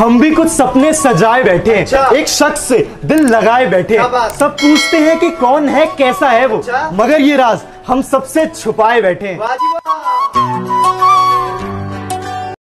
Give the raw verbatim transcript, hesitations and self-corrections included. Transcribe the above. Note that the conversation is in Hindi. हम भी कुछ सपने सजाए बैठे हैं। अच्छा। एक शख्स से दिल लगाए बैठे हैं। सब पूछते हैं कि कौन है, कैसा है वो, अच्छा। मगर ये राज हम सबसे छुपाए बैठे हैं।